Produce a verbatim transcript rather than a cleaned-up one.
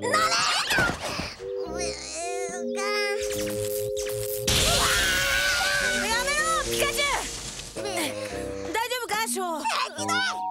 やめろピカチュウ。大丈夫かショー。